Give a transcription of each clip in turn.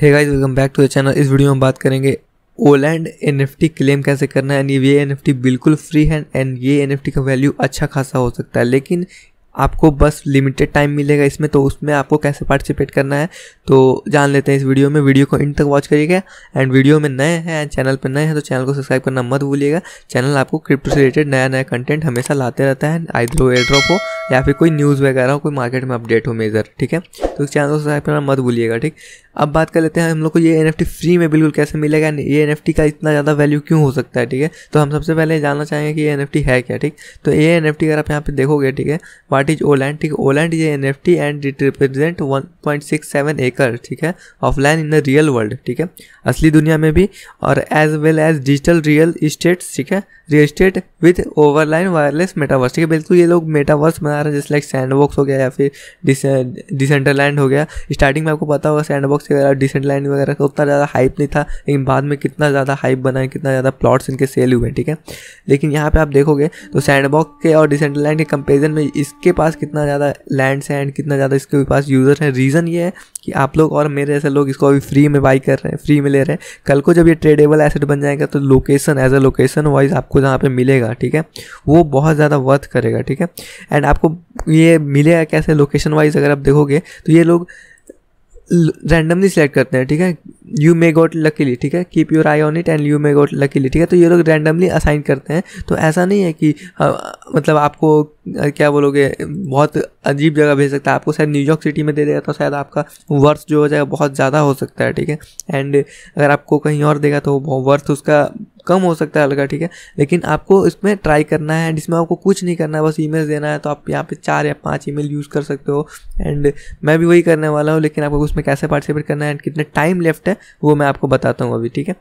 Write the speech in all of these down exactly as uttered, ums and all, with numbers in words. Hey guys, welcome back to the channel. इस video में बात करेंगे ओलैंड एनएफटी क्लेम कैसे करना है। एंड ये एनएफटी बिल्कुल फ्री है एंड ये एनएफटी का वैल्यू अच्छा खासा हो सकता है, लेकिन आपको बस लिमिटेड टाइम मिलेगा इसमें, तो उसमें आपको कैसे पार्टिसिपेट करना है तो जान लेते हैं इस वीडियो में। वीडियो को एंड तक वॉच करिएगा। एंड वीडियो में नए हैं एंड चैनल पर नए हैं तो चैनल को सब्सक्राइब करना मत भूलिएगा। चैनल आपको क्रिप्टो से रिलेटेड नया नया कंटेंट हमेशा लाते रहता है, आइदर वो एयरड्रॉप हो या फिर कोई न्यूज़ वगैरह हो, कोई मार्केट में अपडेट हो मेजर, ठीक है। तो चैनल को सब्सक्राइब करना मत भूलिएगा, ठीक। अब बात कर लेते हैं हम लोग को ये एनएफटी फ्री में बिल्कुल कैसे मिलेगा, ये एनएफटी का इतना ज़्यादा वैल्यू क्यों हो सकता है, ठीक है। तो हम सबसे पहले जानना चाहेंगे कि ये एनएफटी है क्या, ठीक। तो ये एनएफटी अगर आप यहाँ पे देखोगे, ठीक है, व्हाट इज ओलैंड, ठीक। ओलैंड ये NFT and it represent one point six seven एकड़, ठीक है, offline in the real world, ठीक है, असली दुनिया में भी, और as well as digital real estate, ठीक है, real estate with overline wireless metaverse, ठीक है। बिल्कुल ये लोग मेटावर्स बना रहे हैं, जैसे लाइक सैंडबॉक्स हो गया या फिर डिसेंट्रलैंड हो गया। स्टार्टिंग में आपको पता होगा सैंडबॉक्स वगैरह डिसेंट्रलैंड वगैरह का उतना ज़्यादा हाइप नहीं था, लेकिन बाद में कितना ज़्यादा हाइप बना है, कितना ज़्यादा प्लॉट्स इनके सेल हुए, ठीक है। लेकिन यहाँ पे आप देखोगे तो सैंडबॉक्स के और डिसेंट्रलैंड के कंपेरिजन में इसके पास कितना ज़्यादा लैंड्स हैं एंड कितना ज़्यादा इसके पास यूज़र हैं। रीज़न ये है कि आप लोग और मेरे जैसे लोग इसको अभी फ्री में बाई कर रहे हैं, फ्री में ले रहे हैं। कल को जब ये ट्रेडेबल एसेट बन जाएगा तो location as a location wise आपको जहाँ पे मिलेगा, ठीक है, वो बहुत ज़्यादा वर्थ करेगा, ठीक है। एंड आपको ये मिलेगा कैसे लोकेशन वाइज, अगर आप देखोगे तो ये लोग रैंडमली सेलेक्ट करते हैं, ठीक है। यू मे गॉट लकीली, ठीक है, keep your eye on it and you may got luckily, ठीक है। तो ये लोग रैंडमली असाइन करते हैं, तो ऐसा नहीं है कि आ, मतलब आपको क्या बोलोगे बहुत अजीब जगह भेज सकता है। आपको शायद न्यूयॉर्क सिटी में दे देगा तो शायद आपका वर्थ जो हो जाएगा बहुत ज़्यादा हो सकता है, ठीक है। एंड अगर आपको कहीं और देगा तो वर्थ उसका कम हो सकता है हल्का, ठीक है। लेकिन आपको इसमें ट्राई करना है, जिसमें आपको कुछ नहीं करना है, बस ईमेल देना है। तो आप यहाँ पे चार या पांच ईमेल यूज़ कर सकते हो एंड मैं भी वही करने वाला हूँ। लेकिन आपको उसमें कैसे पार्टिसिपेट करना है एंड कितने टाइम लेफ्ट है वो मैं आपको बताता हूँ अभी, ठीक है।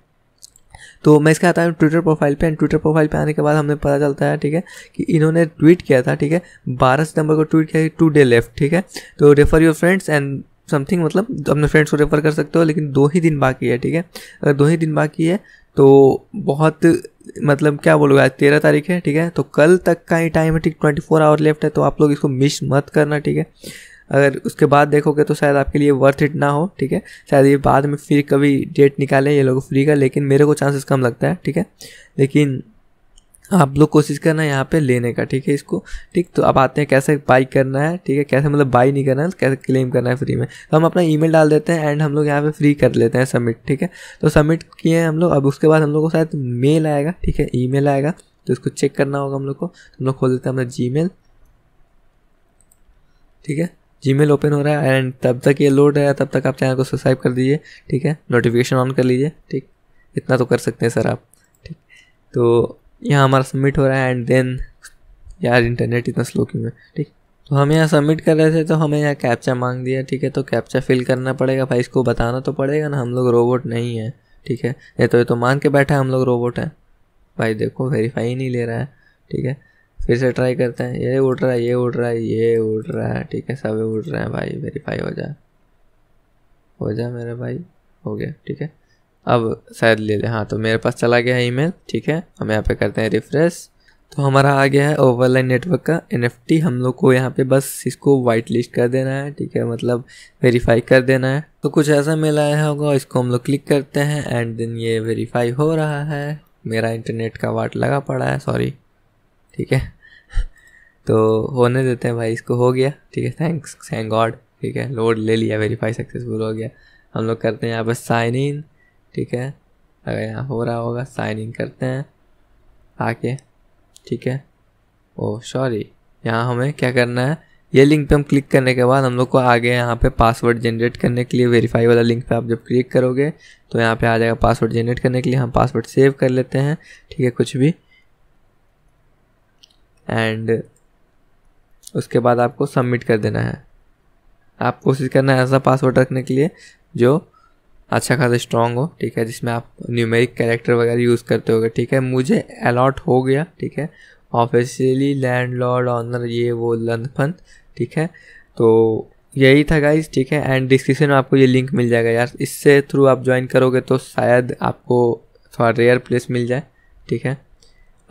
तो मैं इसका आता हूँ ट्विटर प्रोफाइल पे, एंड ट्विटर प्रोफाइल पे आने के बाद हमें पता चलता है, ठीक है, कि इन्होंने ट्वीट किया था, ठीक है, बारह सितंबर को ट्वीट किया, टू डे लेफ्ट, ठीक है। तो refer your friends and something, मतलब अपने फ्रेंड्स को रेफर कर सकते हो, लेकिन दो ही दिन बाकी है, ठीक है। अगर दो ही दिन बाकी है तो बहुत मतलब क्या बोलूँगा, आज तेरह तारीख है, ठीक है, तो कल तक का ही टाइम है, ठीक, ट्वेंटी फोर आवर लेफ्ट है। तो आप लोग इसको मिस मत करना, ठीक है। अगर उसके बाद देखोगे तो शायद आपके लिए वर्थ इट ना हो, ठीक है, शायद ये बाद में फिर कभी डेट निकालें ये लोग फ्री का, लेकिन मेरे को चांसेस कम लगता है, ठीक है। लेकिन आप लोग कोशिश करना है यहाँ पे लेने का, ठीक है, इसको, ठीक। तो अब आते हैं कैसे बाई करना है, ठीक है, कैसे मतलब बाई नहीं करना है, कैसे क्लेम करना है फ्री में। तो हम अपना ईमेल डाल देते हैं एंड हम लोग यहाँ पे फ्री कर लेते हैं सबमिट, ठीक है। तो सबमिट किए हैं हम लोग। अब उसके बाद हम लोग को शायद मेल आएगा, ठीक है, ईमेल आएगा, तो इसको चेक करना होगा हम लोग को। हम लोग खोल देते हैं अपना जीमेल, ठीक है। जीमेल ओपन हो रहा है एंड तब तक ये लोड है, तब तक आप चैनल को सब्सक्राइब कर दीजिए, ठीक है, नोटिफिकेशन ऑन कर लीजिए, ठीक, इतना तो कर सकते हैं सर आप, ठीक। तो यहाँ हमारा सबमिट हो रहा है एंड देन, यार इंटरनेट इतना स्लो क्यों है, ठीक। तो हम यहाँ सबमिट कर रहे थे तो हमें यहाँ कैप्चा मांग दिया, ठीक है। तो कैप्चा फिल करना पड़ेगा भाई, इसको बताना तो पड़ेगा ना, हम लोग रोबोट नहीं है, ठीक है। ये तो ये तो मान के बैठा है हम लोग रोबोट हैं भाई, देखो वेरीफाई नहीं ले रहा है, ठीक है। फिर से ट्राई करते हैं, ये उड़ रहा है, ये उड़ रहा है, ये उड़ रहा है, ठीक है, सब उड़ रहे हैं भाई, वेरीफाई हो जाए, हो जाए मेरा भाई, हो गया, ठीक है। अब शायद ले ले, हाँ, तो मेरे पास चला गया है ईमेल, ठीक है। हम यहाँ पे करते हैं रिफ्रेश, तो हमारा आ गया है ओवरलाइन नेटवर्क का एनएफटी। हम लोग को यहाँ पे बस इसको वाइट लिस्ट कर देना है, ठीक है, मतलब वेरीफाई कर देना है। तो कुछ ऐसा मेल आया होगा, इसको हम लोग क्लिक करते हैं एंड देन ये वेरीफाई हो रहा है। मेरा इंटरनेट का वाट लगा पड़ा है, सॉरी, ठीक है। तो होने देते हैं भाई, इसको हो गया, ठीक है, थैंक्स, थैंक गॉड, ठीक है, लोड ले लिया, वेरीफाई सक्सेसफुल हो गया। हम लोग करते हैं यहाँ पर साइन इन, ठीक है, अगर यहाँ हो रहा होगा साइन इन करते हैं आके, ठीक है। ओह सॉरी, यहाँ हमें क्या करना है, ये लिंक पे हम क्लिक करने के बाद हम लोग को आगे यहाँ पे पासवर्ड जनरेट करने के लिए वेरीफाई वाला लिंक पे आप जब क्लिक करोगे तो यहाँ पे आ जाएगा पासवर्ड जनरेट करने के लिए। हम पासवर्ड सेव कर लेते हैं, ठीक है, कुछ भी, एंड उसके बाद आपको सबमिट कर देना है। आप कोशिश करना है ऐसा पासवर्ड रखने के लिए जो अच्छा खासा स्ट्रॉन्ग हो, ठीक है, जिसमें आप न्यूमेरिक कैरेक्टर वगैरह यूज़ करते होगे, ठीक है। मुझे अलॉट हो गया, ठीक है, ऑफिशियली लैंडलॉर्ड ऑनर ये वो लंदफन, ठीक है। तो यही था गाइस, ठीक है, एंड डिस्क्रिप्शन में आपको ये लिंक मिल जाएगा यार, इससे थ्रू आप ज्वाइन करोगे तो शायद आपको थोड़ा रेयर प्लेस मिल जाए, ठीक है।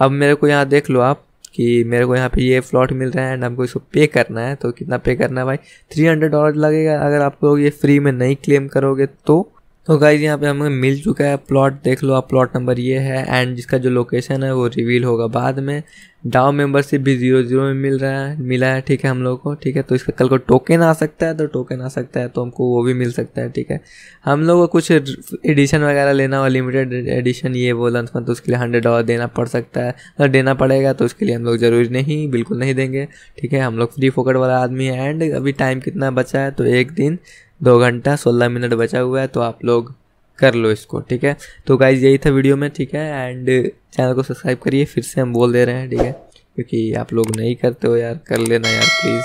अब मेरे को यहाँ देख लो आप कि मेरे को यहाँ पे ये फ्लॉट मिल रहा है एंड हमको इसको पे करना है। तो कितना पे करना है भाई, थ्री हंड्रेड डॉलर लगेगा अगर आप लोग ये फ्री में नहीं क्लेम करोगे तो तो गाइज यहाँ पे हमें मिल चुका है प्लॉट, देख लो आप, प्लॉट नंबर ये है एंड जिसका जो लोकेशन है वो रिवील होगा बाद में। डाओ मेंबरशिप भी जीरो जीरो में मिल रहा है मिला है ठीक है हम लोगों को, ठीक है। तो इसका कल को टोकन आ सकता है, तो टोकन आ सकता है तो हमको वो भी मिल सकता है, ठीक है। हम लोग को कुछ एडिशन वगैरह लेना हो, लिमिटेड एडिशन ये वो लंच, तो उसके लिए हंड्रेड डॉलर देना पड़ सकता है, तो देना पड़ेगा। तो उसके लिए हम लोग जरूरी नहीं, बिल्कुल नहीं देंगे, ठीक है। हम लोग फ्री फोकट वाला आदमी है। एंड अभी टाइम कितना बचा है, तो एक दिन दो घंटा सोलह मिनट बचा हुआ है, तो आप लोग कर लो इसको, ठीक है। तो गाइज यही था वीडियो में, ठीक है। एंड चैनल को सब्सक्राइब करिए, फिर से हम बोल दे रहे हैं, ठीक है, क्योंकि आप लोग नहीं करते हो यार, कर लेना यार प्लीज़,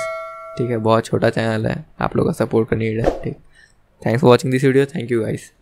ठीक है। बहुत छोटा चैनल है, आप लोग का सपोर्ट का नीड है, ठीक। Thanks for watching this video, thank you guys.